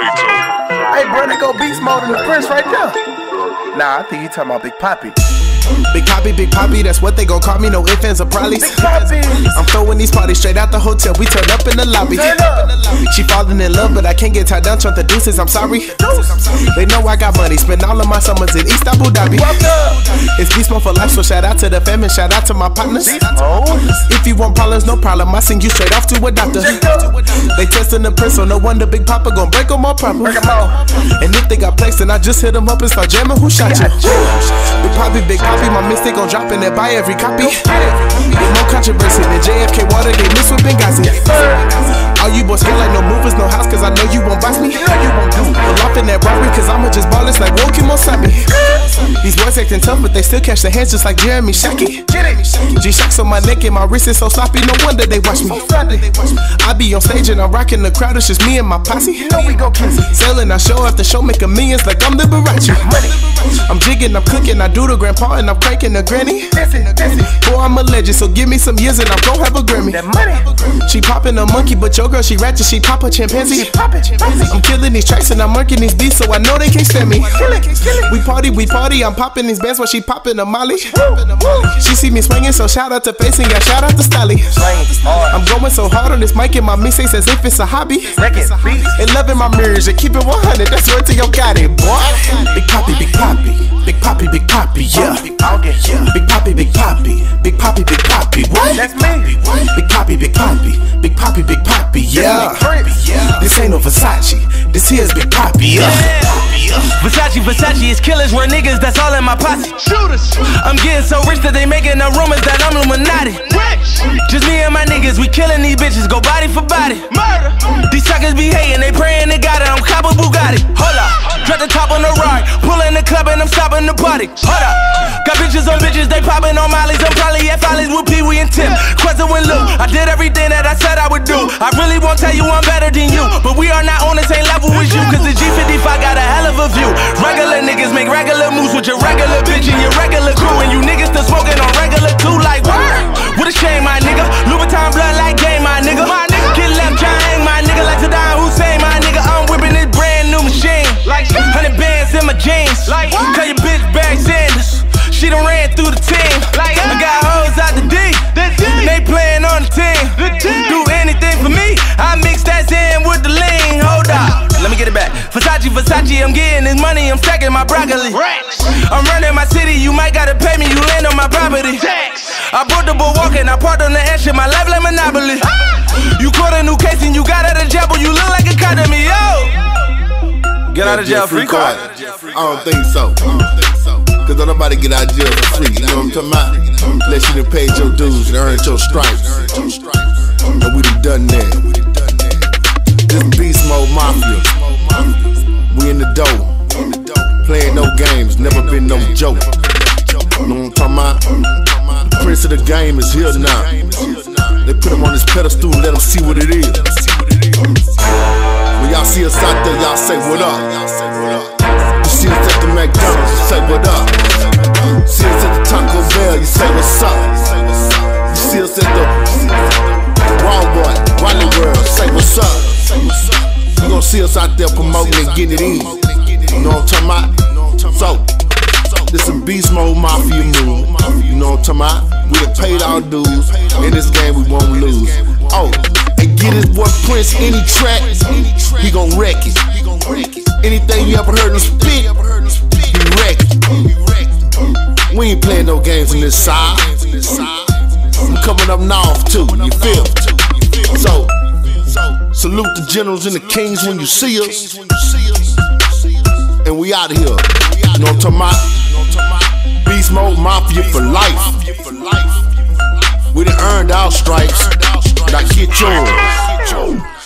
Hey, bro, they go beast mode in the Prince right there. Nah, I think you talking about Big Papi. Big Papi, that's what they gon' call me, no ifs, ands, or probablies. I'm throwing these parties straight out the hotel, we turn up in the lobby. She falling in love, but I can't get tied down, chunk the deuces, I'm sorry. They know I got money, spend all of my summers in East Abu Dhabi. It's beast mode for life, so shout out to the fam and shout out to my partners. If you want problems, no problem, I send you straight off to a doctor. They testing the Prince, so no wonder Big Papa gon' break them all proper. And if they got plaques, then I just hit them up and start jamming, who shot you? Big Papi, my mistake on dropping it by every copy. More controversy than JFK water, they mix with Benghazi. All you boys feel like no movers, no house, cause I know you won't box me. Pull off in that robbery, cause I'ma just ball this like Wokim Osabi. These boys acting tough, but they still catch their hands just like Jeremy Shockey. G-Shocks on my neck and my wrist is so sloppy, no wonder they watch me. I be on stage and I'm rocking the crowd, it's just me and my posse. Selling, I show after show, making millions like I'm Liberace. I'm jigging, I'm cooking, I do the grandpa and I'm cranking the granny. Boy, I'm a legend, so give me some years and I'm gon' have a Grammy. She poppin' a monkey, but your girl, she ratchet, she pop a chimpanzee. I'm killing these tracks and I'm murking these beats, so I know they can't stand me. We party, I'm popping these bands while she poppin' a molly. She see me swinging, so shout out to Face and yeah, shout out to Stally. I'm going so hard on this mic and my mixtape says if it's a hobby. And loving my mirrors and keep it 100, that's word to your got it, boy. Big Papi, Big Papi, Big Papi, Big Papi, yeah. Big Papi, Big Papi, Big Papi, Big Papi, what? That's me. Big Papi, Big Papi, Big Papi, Big Papi, yeah. This ain't no Versace, this here's Big Papi, yeah. Versace is killers, we're niggas, that's all in my posse. Shooters. I'm getting so rich that they making the rumors that I'm Illuminati. Just me and my niggas, we killing these bitches, go body for body. Murder. These suckers be hating, they praying to God, I'm cop a Bugatti. Hold up, drop the top on the ride, pull in the club and I'm stopping the party. Hold up, got bitches on bitches, they popping on mollies. I'm probably at Follies with Pee Wee and Tim, Quezzo and Lou. I did everything that I said I would do. I really won't tell you I'm better than you, but we are not on the same level as you. Cause the G55 got a hell of a view. Regular niggas make regular moves with your regular bitch and your regular crew, and you niggas still smoking on regular too. Like word, what a shame, my nigga. Louboutin blood like game, my nigga. Get left, try hang, my nigga. Like Saddam Hussein, my nigga. I'm whipping this brand new machine. Like 100 bands in my jeans. Like cut your bitch back Sanders. She done ran through the team. Like I got hoes out the D, and they playing on the team. Do anything for me. I mix that in with the lean. Hold up, let me get it back. Versace, I'm getting this money, I'm stacking my broccoli. I'm running my city, you might gotta pay me, you land on my property. I bought the boardwalk and I parked on the edge, my life like Monopoly. You caught a new case and you got out of jail, but you look like a cop to me, yo. Get out of jail free card? I don't think so. Cause don't nobody get out of jail for free, you know what I'm talking about? Unless you done paid your dues and earned your stripes. And we done that. This beast mode mafia. We in the dough, playing no games, never been no joke. Know what I'm talking about? The prince of the game is here now. They put him on this pedestal, let him see what it is. When y'all see us out there, y'all say what up. You see us at the McDonald's, you say what up. You see us at the Taco Bell, you say what's up. You see us at the Walmart, Wally World, say what's up. You gon' see us out there promoting and getting it in. You know what I'm talking about? So, this a beast mode mafia move. You know what I'm talking about? We done paid our dues. In this game we won't lose. Oh, and get his boy Prince any track, he gon' wreck it. Anything you ever heard him spit, he wreck it. We ain't playing no games on this side. I'm coming up north too, you feel me? So salute the generals and the kings when you see us. And we out here. You know what I'm talking about? Beast mode mafia for life. We done earned our stripes, and I get yours.